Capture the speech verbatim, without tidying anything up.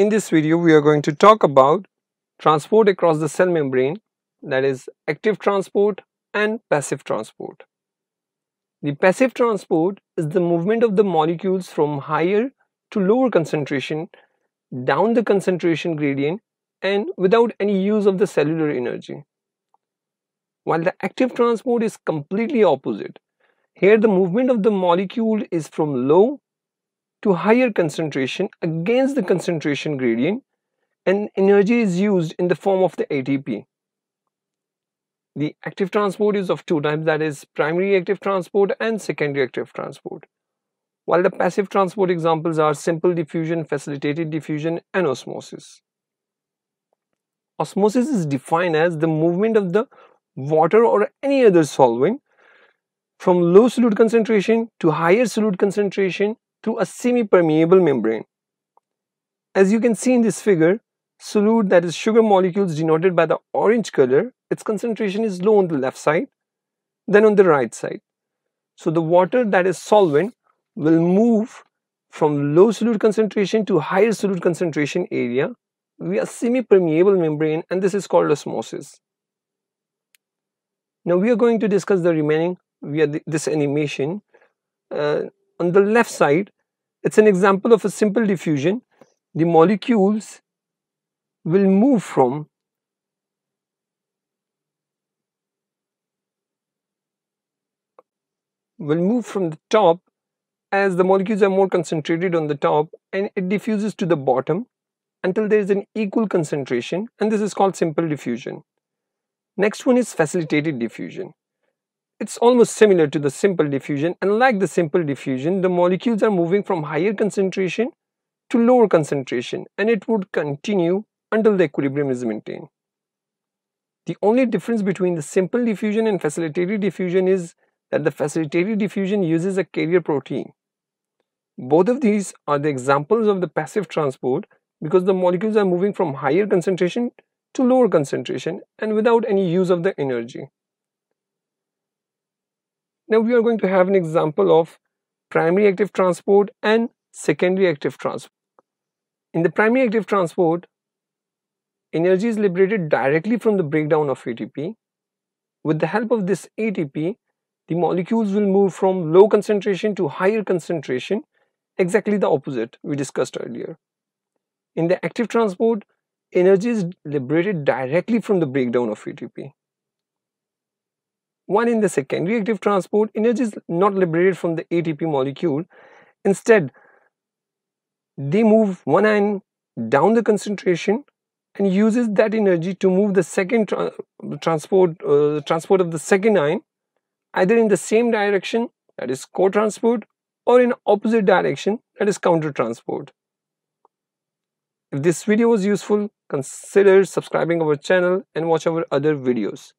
In this video, we are going to talk about transport across the cell membrane, that is active transport and passive transport. The passive transport is the movement of the molecules from higher to lower concentration, down the concentration gradient, and without any use of the cellular energy. While the active transport is completely opposite. Here the movement of the molecule is from low to higher concentration against the concentration gradient, and energy is used in the form of the A T P. The active transport is of two types, that is primary active transport and secondary active transport, while the passive transport examples are simple diffusion, facilitated diffusion, and osmosis. Osmosis is defined as the movement of the water or any other solvent from low solute concentration to higher solute concentration through a semi-permeable membrane. As you can see in this figure, solute, that is sugar molecules denoted by the orange color, its concentration is low on the left side, then on the right side. So the water, that is solvent, will move from low solute concentration to higher solute concentration area via semi-permeable membrane, and this is called osmosis. Now we are going to discuss the remaining via the, this animation. Uh, on the left side, it's an example of a simple diffusion. The molecules will move from will move from the top, as the molecules are more concentrated on the top, and it diffuses to the bottom until there is an equal concentration, and this is called simple diffusion. Next one is facilitated diffusion. It's almost similar to the simple diffusion, and like the simple diffusion, the molecules are moving from higher concentration to lower concentration, and it would continue until the equilibrium is maintained. The only difference between the simple diffusion and facilitated diffusion is that the facilitated diffusion uses a carrier protein. Both of these are the examples of the passive transport because the molecules are moving from higher concentration to lower concentration and without any use of the energy. Now we are going to have an example of primary active transport and secondary active transport. In the primary active transport, energy is liberated directly from the breakdown of A T P. With the help of this A T P, the molecules will move from low concentration to higher concentration, exactly the opposite we discussed earlier. In the active transport, energy is liberated directly from the breakdown of A T P. While in the secondary active transport, energy is not liberated from the A T P molecule. Instead, they move one ion down the concentration and uses that energy to move the second tra transport uh, transport of the second ion, either in the same direction, that is co-transport, or in opposite direction, that is counter-transport. If this video was useful, consider subscribing our channel and watch our other videos.